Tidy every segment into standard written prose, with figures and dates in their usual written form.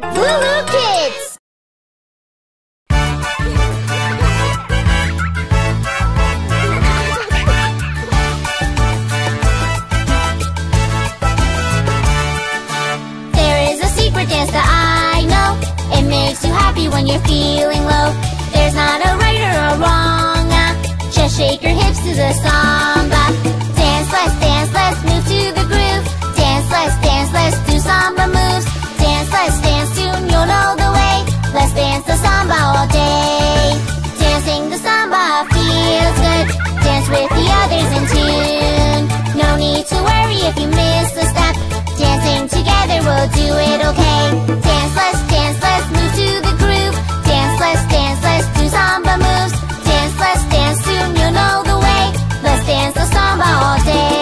LooLoo Kids! There is a secret dance that I know. It makes you happy when you're feeling low. There's not a right or a wrong. Just shake your hips to the samba. Dance, let's move to the groove. Dance, let's do samba moves. Let's dance, soon you'll know the way. Let's dance the samba all day. Dancing the samba feels good. Dance with the others in tune. No need to worry if you miss a step. Dancing together, we'll do it okay. Dance, let's move to the groove. Dance, let's do samba moves. Let's dance, soon you'll know the way. Let's dance the samba all day.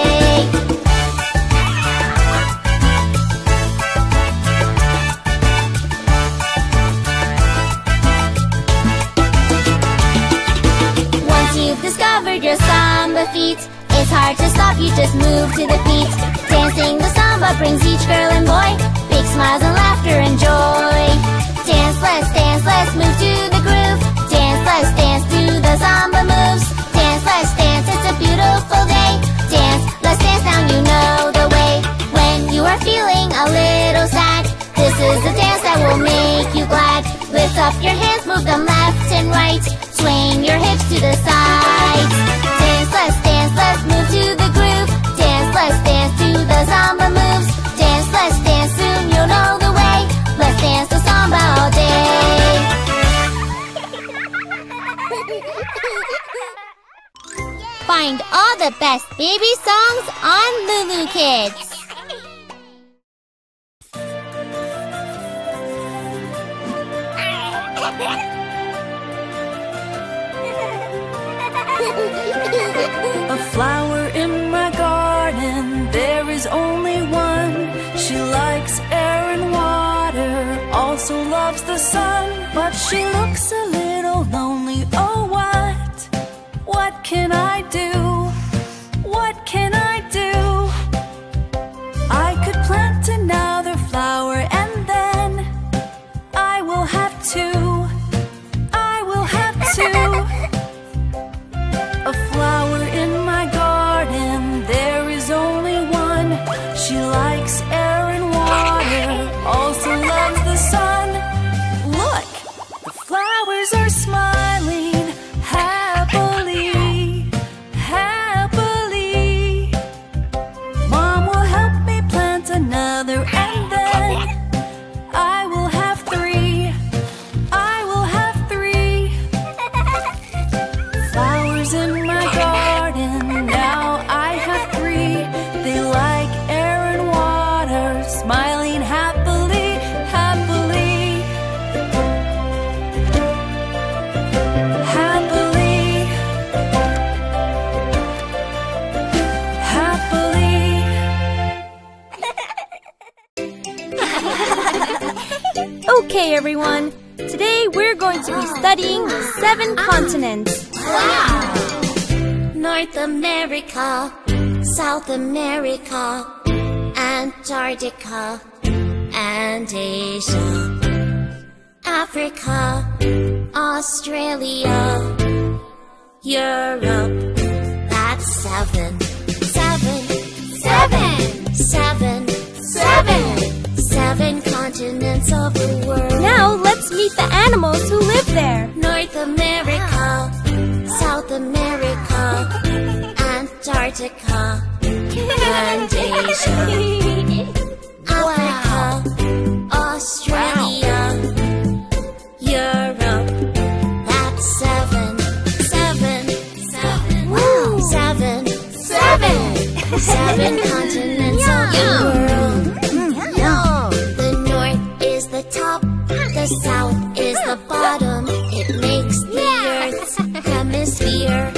Discovered your samba feet. It's hard to stop, you just move to the beat. Dancing the samba brings each girl and boy big smiles and laughter and joy. Dance, let's move to the groove. Let's dance, do the samba moves. Let's dance, it's a beautiful day. Let's dance, now you know the way. When you are feeling a little sad, this is the dance that will make you glad. Lift up your hands, move them left and right. Swing your hips to the sides. Dance, let's move to the groove. Let's dance to the samba moves. Let's dance, soon you'll know the way. Let's dance the samba all day. Find all the best baby songs on LooLoo Kids. A flower in my garden, there is only one. She likes air and water, also loves the sun. But she looks a little lonely, oh what? What can I do? What can I do? I could plant another flower and then I will have to, I will have to. A flower in my garden, there is only one. She likes air and water, also loves the sun. Look, the flowers are smiling happily, happily. Mom will help me plant another and then I will have three, I will have three. Flowers in Okay, everyone. Today we're going to be studying the 7 continents. Wow! North America, South America, Antarctica, and Asia. Africa, Australia, Europe. That's 7. 7 continents of the world. Now let's meet the animals who live there. North America, South America, Antarctica, and Asia. Africa, Australia, Europe. That's 7. Wow. 7 continents of the world. Top, the south is the bottom. It makes the Earth's hemisphere.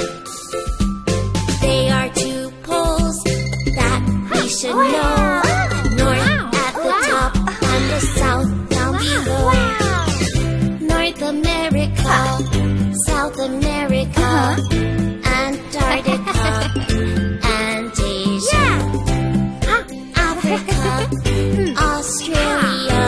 They are 2 poles that we should know. North at the top and the south down below. North America, South America, Antarctica, and Asia. Africa, Australia,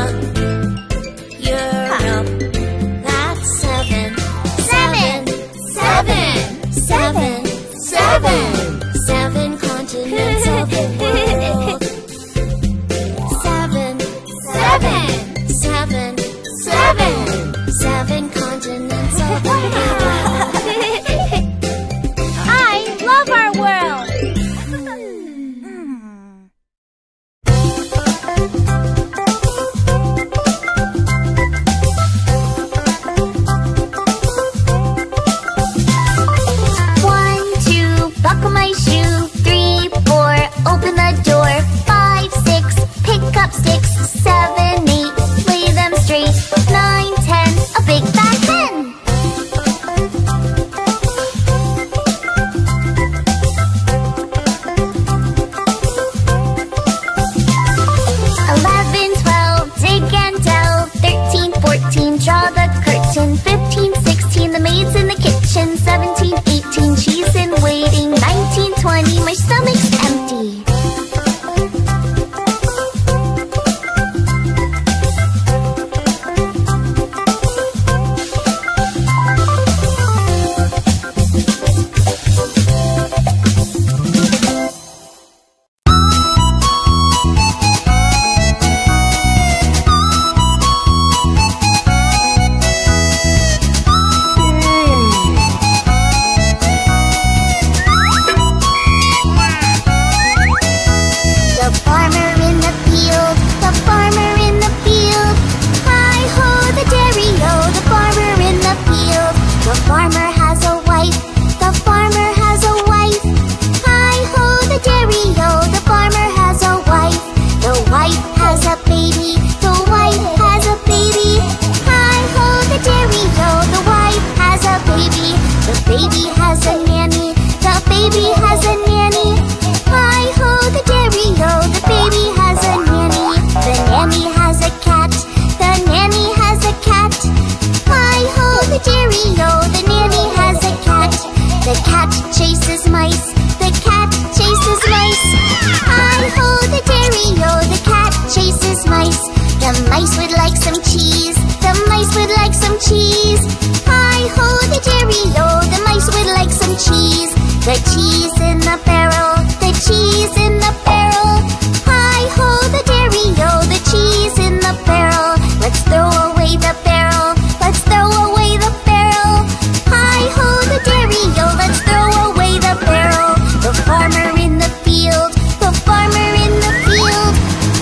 The mice would like some cheese. The mice would like some cheese. Hi-ho, the Jerry-o. The mice would like some cheese. The cheese in the barrel. The cheese in the barrel. Hi-ho, the Jerry-o. The cheese in the barrel. Let's throw away the barrel. Let's throw away the barrel. Hi-ho, the Jerry-o. Let's throw away the barrel. The farmer in the field. The farmer in the field.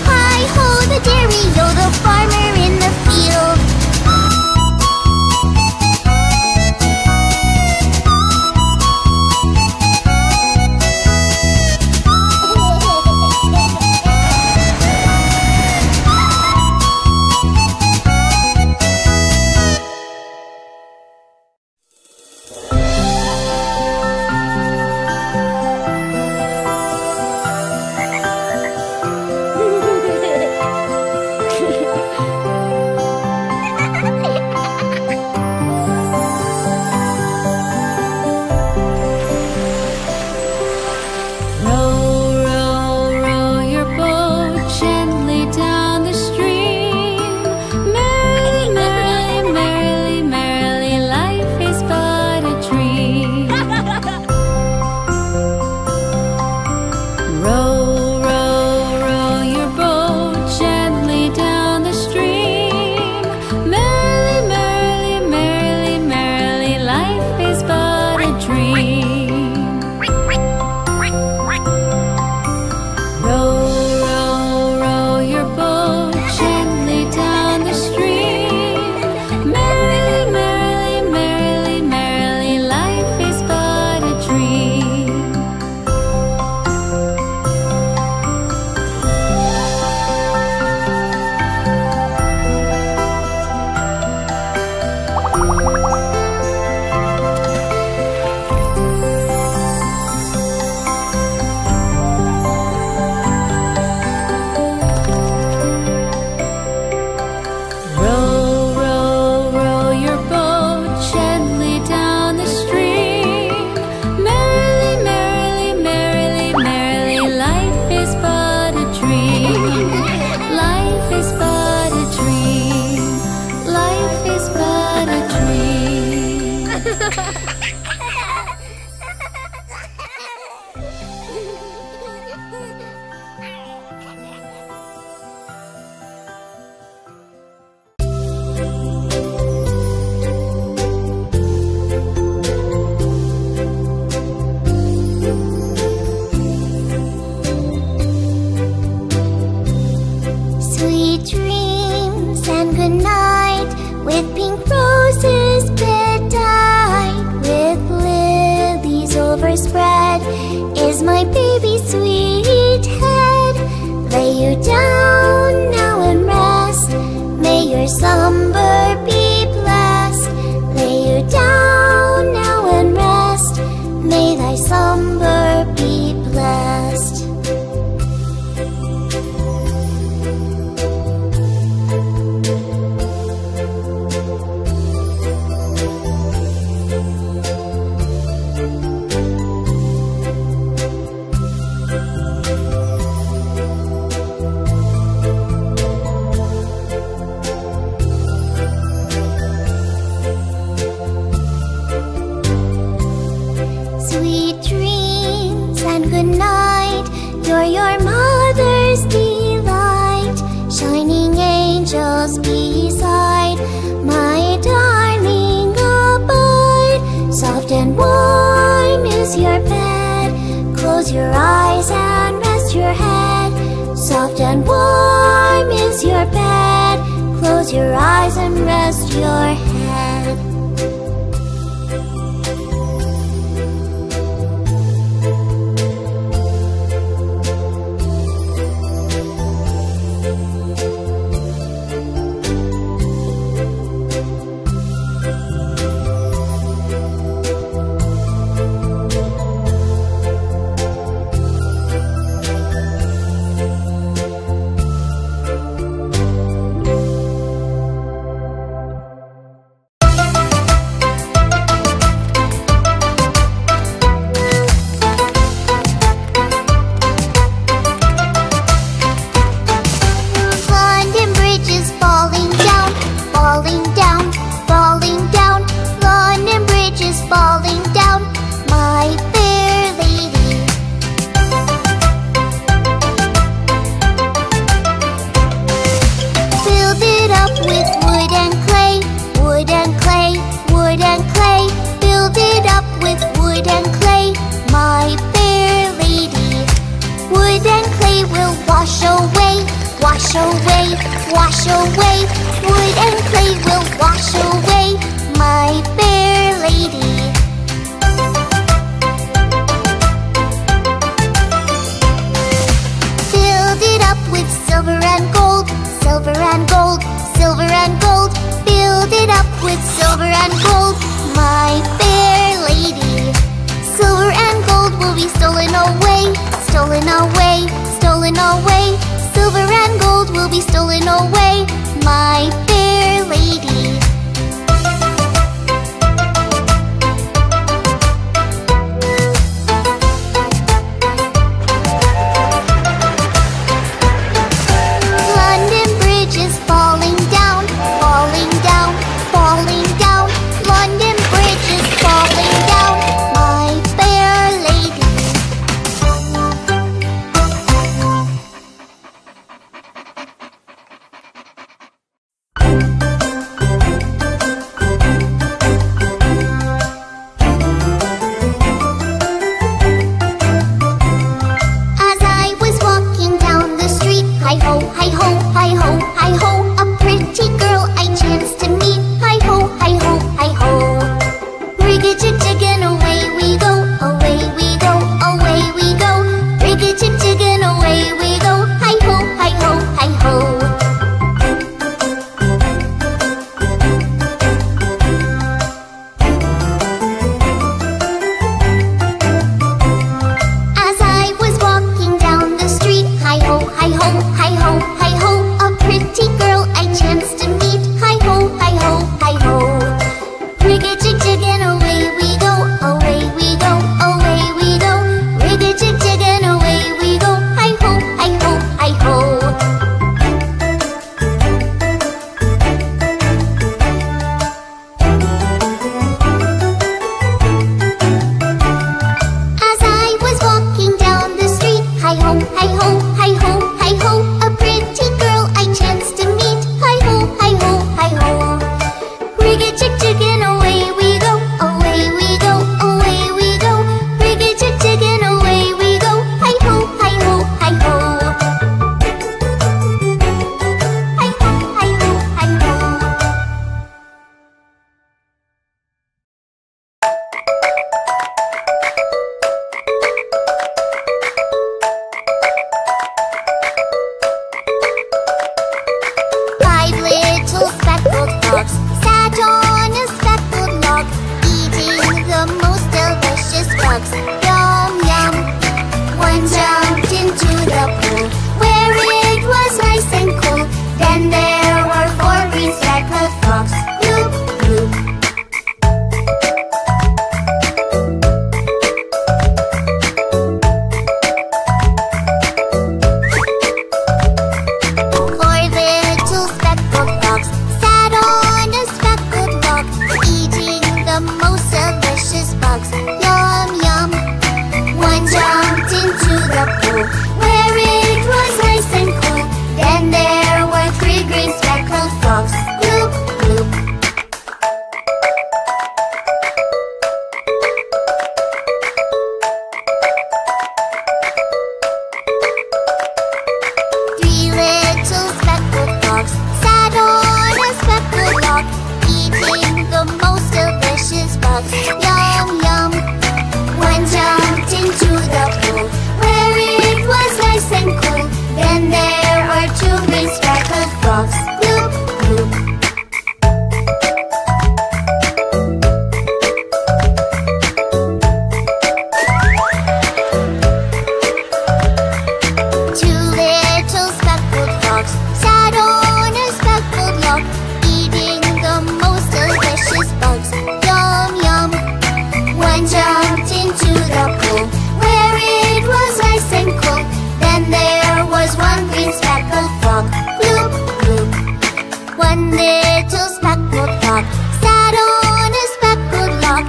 Hi-ho, the Jerry-o. The farmer in the field. away. Wood and clay will wash away, my fair lady. Filled it up with silver and gold, silver and gold, silver and gold. Filled it up with silver and gold, my fair lady. Silver and gold will be stolen away, stolen away, stolen away. Silver and gold will be stolen away, my fair lady. London Bridge is falling down, falling down, falling down. London Bridge is falling down, my fair lady. As I was walking down the street, hi-ho, hi-ho, hi-ho, hi-ho, a pretty girl I chanced to meet, hi-ho, hi-ho, hi-ho. Rig-a-jig-jig and away we go, away we go, away we go. Rig-a-jig-jig and away we go, hi-ho, hi-ho, hi-ho. As I was walking down the street, hi-ho, hi-ho, hi-ho, hi-ho, a pretty girl I chanced to meet, hi-ho, hi-ho, hi-ho. Rig-a-jig-jig and away we go, away we go, away we go. Rig-a-jig-jig and away we go, hi-ho, hi-ho, hi-ho. As I was walking down the street, hi-ho, hi-ho, hi-ho, hi-ho, a pretty girl I chanced to meet, hi-ho, hi-ho, hi-ho. Rig-a-jig-jig and away we go, away we go, away we go. Rig-a-jig-jig and away we go, hi-ho, hi-ho, hi-ho. Hi-ho, hi-ho, hi-ho. Five little speckled dogs sat on a speckled log, eating the most delicious bugs. Yum, yum. One jumped into the pool where it was nice and cool. Then there were four green speckled frogs. Bloop, bloop. Four little speckled dogs sat on a speckled log, eating the most delicious bugs. Yum, yum. One jumped into the pool where it was nice and cool. Then there were three green speckled frogs. Bloop, bloop. Three little speckled dogs sat on a speckled log, eating the most delicious bugs. Yum, yum. One jumped into the pool where it was nice and cool. Then there are two green speckled frogs. Bloop, bloop. Two little speckled frogs sat on a speckled log, eating the most delicious bugs. Yum, yum. One jumped into the pool where it was nice and cool. Then there was one green speckled frog. Bloop, bloop. One little speckled frog sat on a speckled log,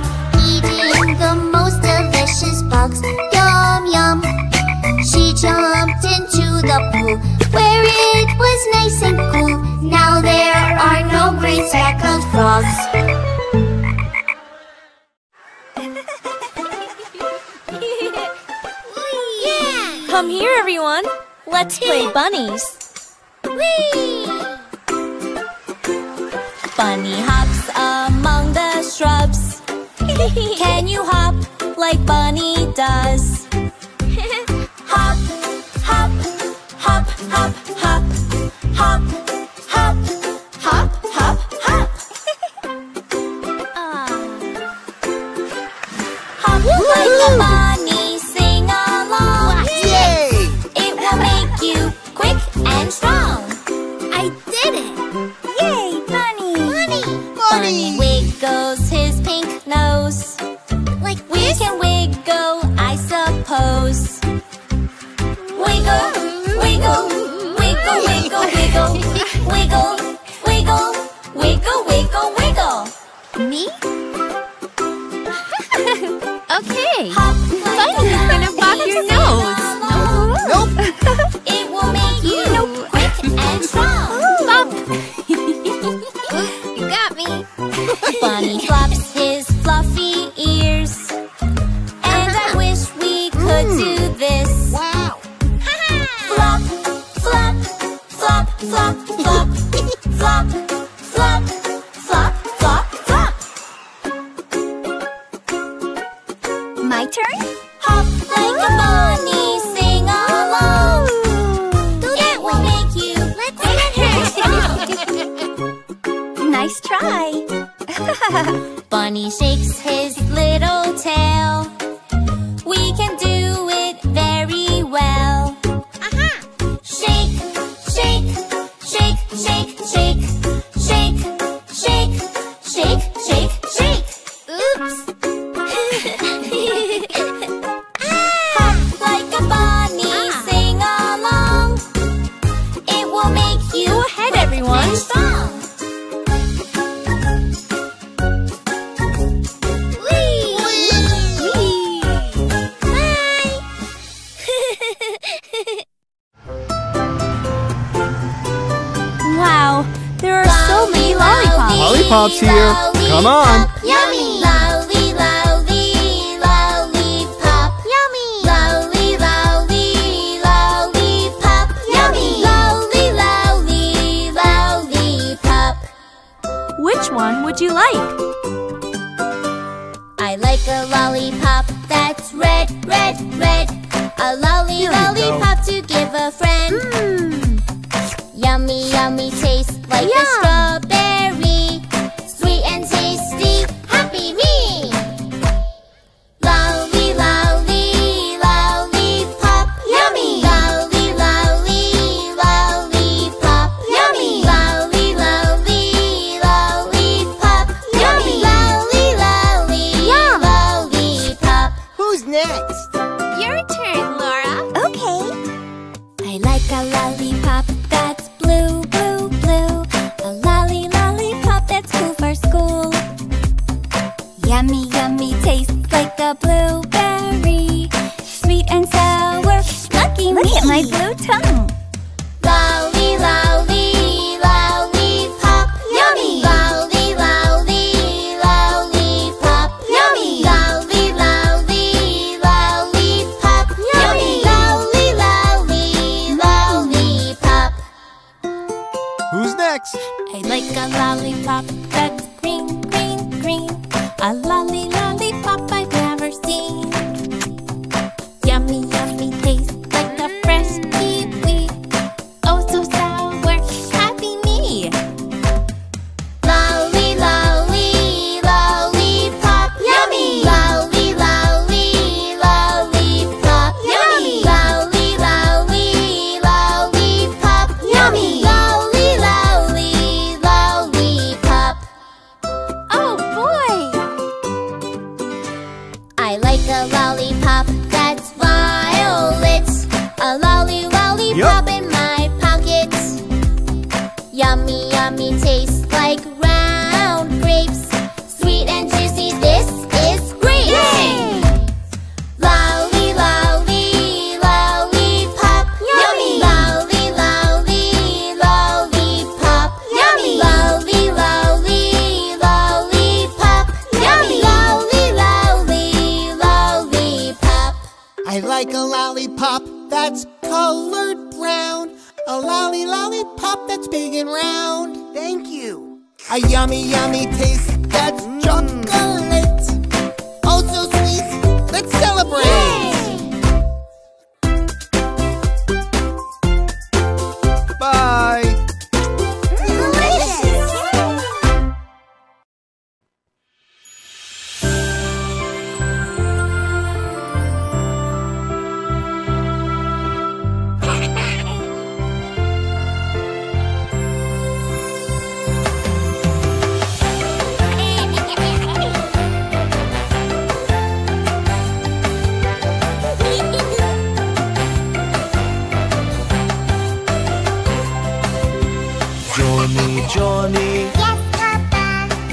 eating the most delicious bugs. Yum, yum. She jumped into the pool where it was nice and cool. Now there are no green speckled frogs. Come here, everyone. Let's play bunnies. Whee! bunny hops among the shrubs. Can you hop like Bunny does? Hop, hop, hop, hop, hop, hop, hop, hop, hop, hop. Hop like a bunny, sing along. Yay! It will make you quick and strong. I did it! Yay, Bunny! Bunny! Bunny wiggles his pink nose. Like we can wiggle, I suppose. Wiggle, wiggle, wiggle, wiggle, wiggle, wiggle, wiggle, wiggle, wiggle, wiggle. Me? Okay. Hop like Bunny, you're gonna pop your nose. Nope. It will make you quick and strong. Pop. You got me. Bunny flops his fluffy ears. And I wish we could do this. Wow. Flop, flop, flop, flop, flop, flop, flop, flop, flop, flop. My turn? Hop like a bunny, sing along. It will make you quick and strong. Nice try. Bunny shakes his little tail. We can do it very well. Shake, shake, shake, shake, shake, shake, shake, shake, shake, shake. Oops. Hop like a bunny, sing along. It will make you Go ahead, everyone. quick and strong. Wow, there are so many lollipops. Lollipops here. Come on. Yummy. Lolly, lolly, lollipop. Yummy. Lolly, lolly, lollipop. Yummy. Lolly, lolly, lollipop. Which one would you like? I like a lollipop that's red, red, red. A lolly, lollipop to give a friend. Yummy, yummy taste like a strawberry. Sweet and tasty, happy me! Lolly, lolly, lollipop. Yummy! Lolly, lolly, lollipop. Yummy! Lolly, lolly, lollipop. Yummy! Lolly, lolly, lollipop. Who's next? Your turn, Laura. Okay. I like a lollipop that's blue, blue, blue. A lolly, lollipop that's cool for school. Yummy, yummy taste like a blueberry. Sweet and sour, lucky me. Look at my blue tongue. Lolly, lolly, lollipop. Yummy. Lolly, lolly, lollipop. Yummy. Lolly, lolly, lollipop. Yummy. Lolly, lolly, lollipop. Who's next? I like a lollipop that's green, green, green. A lolly lollipop I've never seen. Yummy, yummy taste like a fresh kiwi. Oh, so sour, happy me. Lolly, lolly, lollipop. Yummy. Lolly, lolly, lollipop. Yummy. Lolly, lolly, lollipop. Yummy. Lolly, lolly, lollipop. Oh boy! I like a lollipop that's violet. A lolly lollipop in my pocket. Yummy, yummy taste like round grapes. Sweet and juicy, this is great. Lolly, lolly, lollipop. Yummy. Lolly, lolly, lollipop. Yummy. Lolly, lolly, lollipop. Yummy. Lolly, lolly, lollipop. I like a lollipop that's colored brown. A lolly lollipop that's big and round. Thank you. a yummy, yummy taste. That's chocolate. Oh, so sweet. Let's celebrate. Yay! Bye. Johnny, yes, Papa.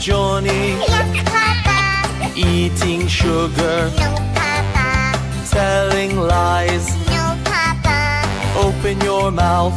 Johnny, yes, Papa. Eating sugar, no, Papa. Telling lies, no, Papa. Open your mouth.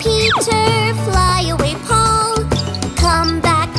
Peter, fly away, Paul. Come back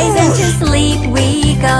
eyes and to sleep we go.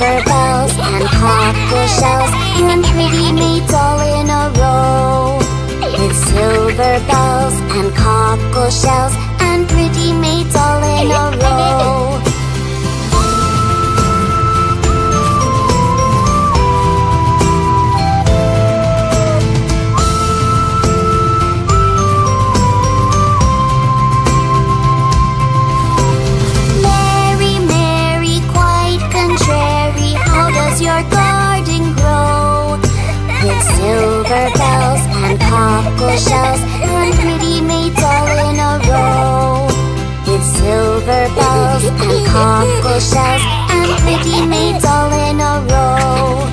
rubber balls and copper shells and pretty maids all in a row. With silver bells and cockle shells and pretty maids all in a row. Silver bells and cockle shells and pretty maids all in a row. With silver bells and cockle shells and pretty maids all in a row.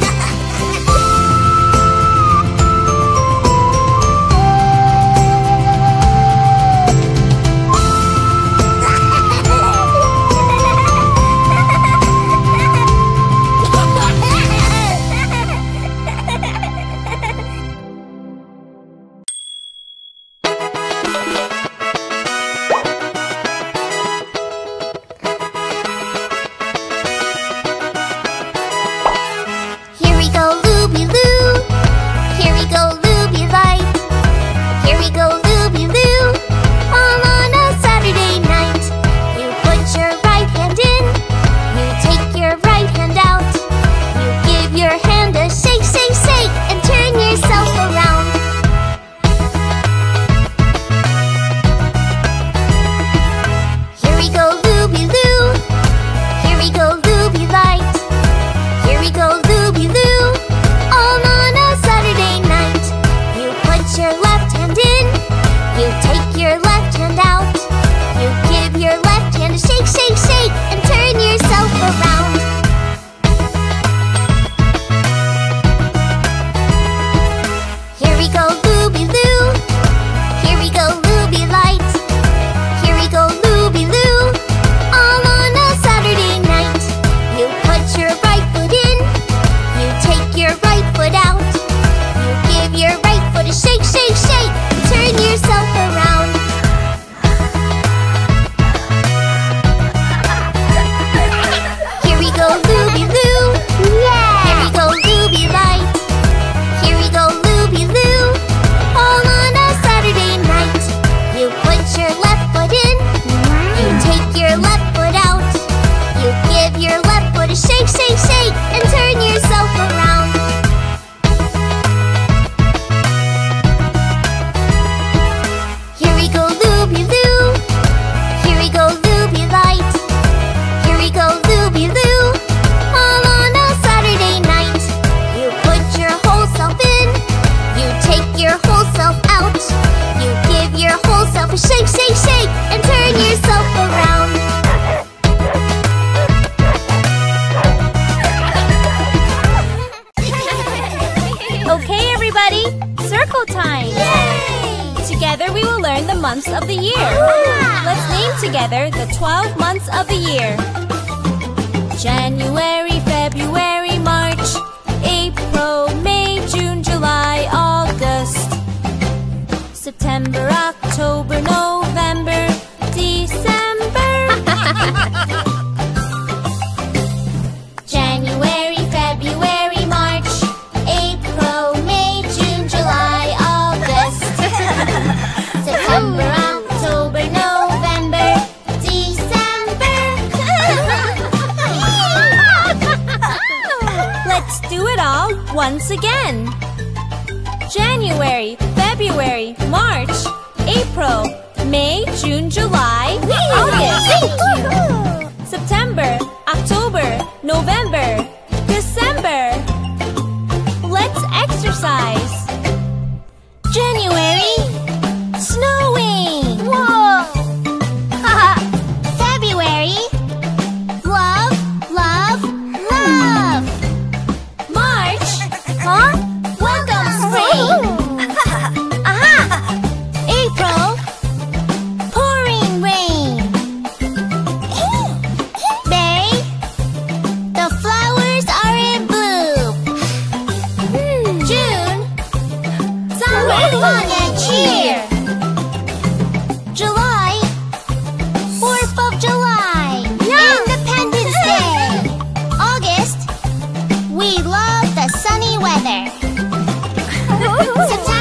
Fun and cheer! Subscribe.